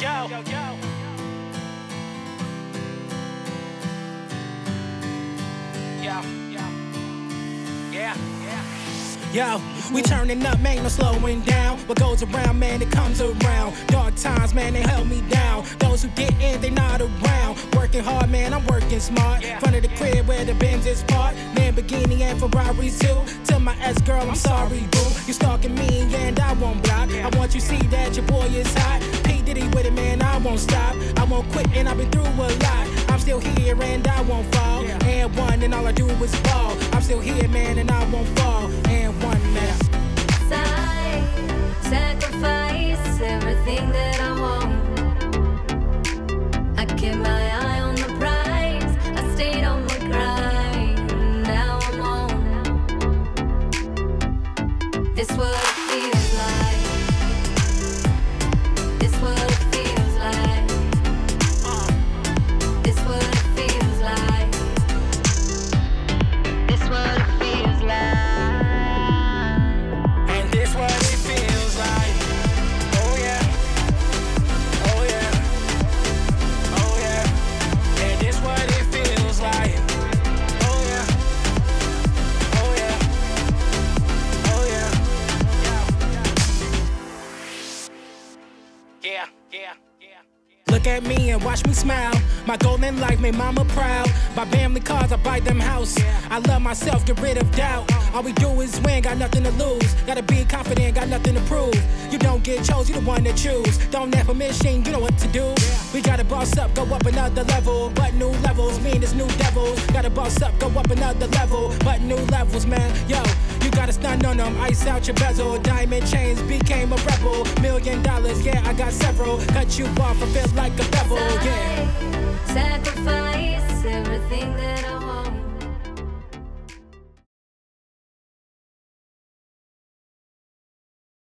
yo. Yo, we turning up, man, no slowing down. What goes around, man, it comes around. Dark times, man, they held me down. Those who get in, they not around. Working hard, man, I'm working smart. Front of the crib where the Benz is parked. Lamborghini and Ferraris too. Tell my ex-girl I'm sorry, boo. You stalking me and I won't block. I want you to see that your boy is hot. P. Diddy with it, man, I won't stop. I won't quit and I've been through a lot. I'm still here and I won't fall. And one and all I do is fall. I'm still here, man, and I won't fall. And one now. I sacrifice everything that I want. I keep my eye on the prize. I stayed on my grind. Now I'm on. This world feels like. This world. Look at me and watch me smile. My goal in life made mama proud. My family cars, I buy them house. I love myself, get rid of doubt. All we do is win, got nothing to lose. Gotta be confident, got nothing to prove. You don't get chose, you the one to choose. Don't have permission, you know what to do. We gotta boss up, go up another level. But new levels mean it's new devils. Gotta boss up, go up another level. But new levels, man, yo. You gotta stun on them, ice out your bezel. Diamond chains became a rebel. $1 million, yeah, I got several. Cut you off, I feel like a devil, yeah. Sacrifice everything that